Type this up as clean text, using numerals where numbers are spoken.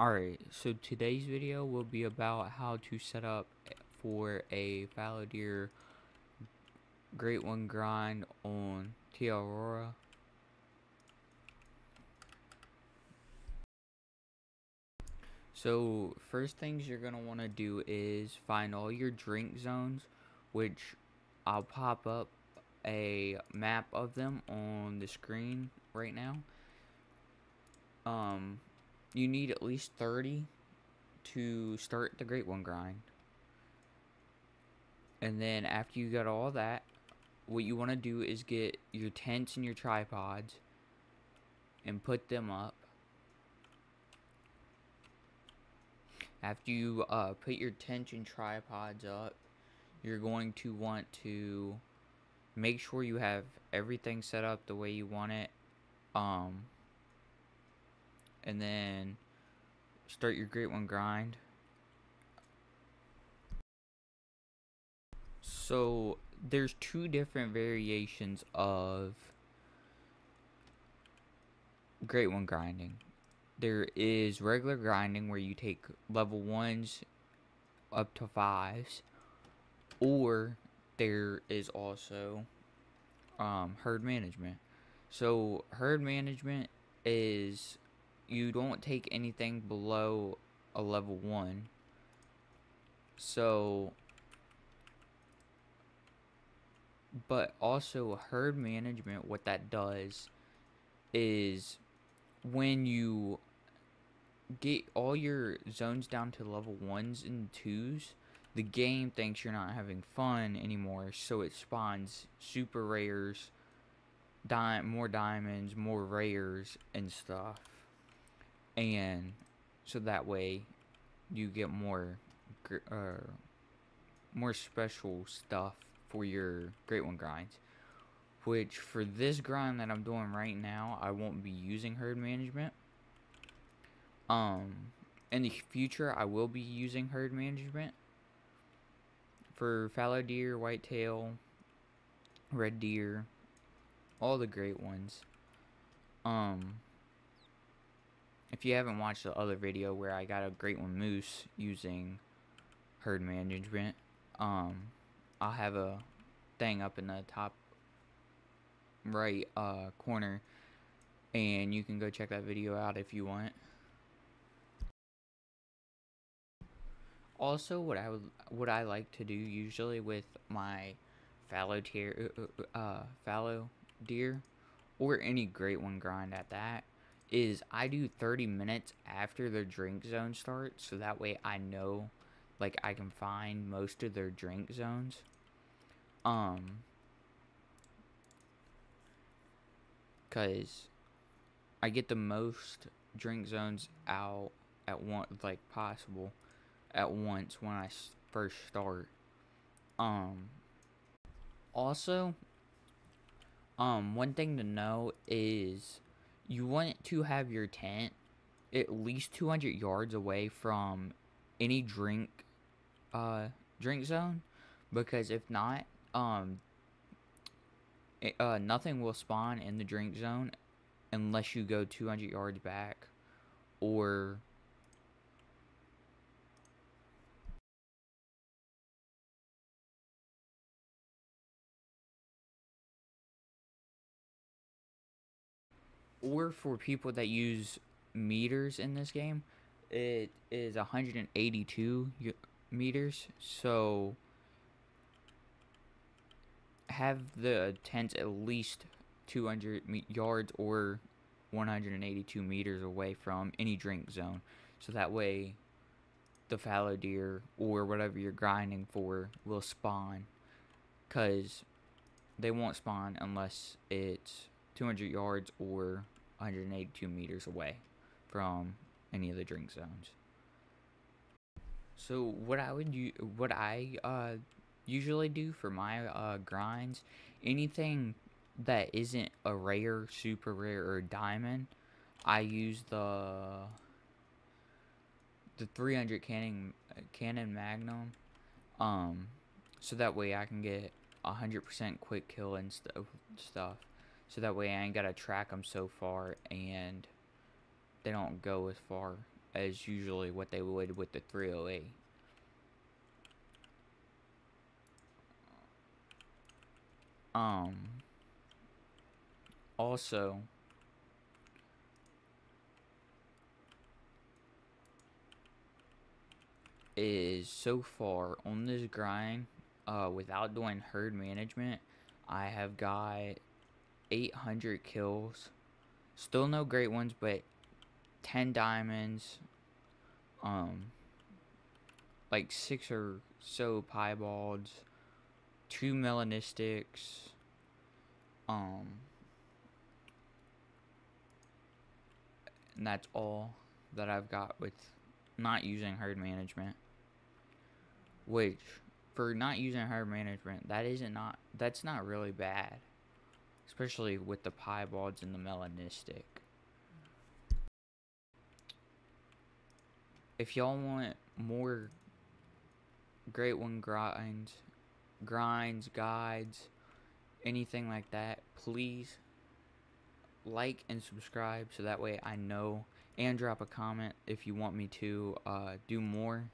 Alright, so today's video will be about how to set up for a Valadier Great One grind on Tia Aurora. So first things you're going to want to do is find all your drink zones, which I'll pop up a map of them on the screen right now. You need at least 30 to start the Great One grind. And then after you got all that, what you want to do is get your tents and your tripods and put them up. After you put your tents and tripods up, you're going to want to make sure you have everything set up the way you want it. And then start your Great One grind. So there's two different variations of Great One grinding. There is regular grinding where you take level 1s up to 5s. Or there is also herd management. So herd management is, you don't take anything below a level 1. So, but also herd management, what that does is when you get all your zones down to level 1s and 2s, the game thinks you're not having fun anymore, so it spawns super rares, more diamonds, more rares, and stuff. And so that way you get more special stuff for your Great One grinds, which for this grind that I'm doing right now, I won't be using herd management. In the future, I will be using herd management for fallow deer, whitetail, red deer, all the great ones. If you haven't watched the other video where I got a Great One moose using herd management, I'll have a thing up in the top right corner, and you can go check that video out if you want. Also, what I like to do usually with my fallow deer or any Great One grind at that is I do 30 minutes after their drink zone starts, so that way I know, like, I can find most of their drink zones. Cause I get the most drink zones out at once, like possible at once when I first start. Also, one thing to know is, you want to have your tent at least 200 yards away from any drink zone, because if not, nothing will spawn in the drink zone unless you go 200 yards back, or for people that use meters in this game, it is 182 meters. So have the tents at least 200 yards or 182 meters away from any drink zone. So that way the fallow deer or whatever you're grinding for will spawn, because they won't spawn unless it's 200 yards or 182 meters away from any of the drink zones. So what I usually do for my grinds, anything that isn't a rare, super rare, or diamond, I use the 300 cannon magnum, so that way I can get 100% quick kill and stuff. So that way I ain't gotta track them so far, and they don't go as far as usually what they would with the 308. Also, is so far on this grind, without doing herd management, I have got 800 kills. Still no great ones, but 10 diamonds, like 6 or so piebalds, 2 melanistics, and that's all that I've got with not using herd management. Which, for not using herd management, that's not really bad, especially with the piebalds and the melanistic. If y'all want more Great One grinds, guides, anything like that, please like and subscribe so that way I know, and drop a comment if you want me to do more.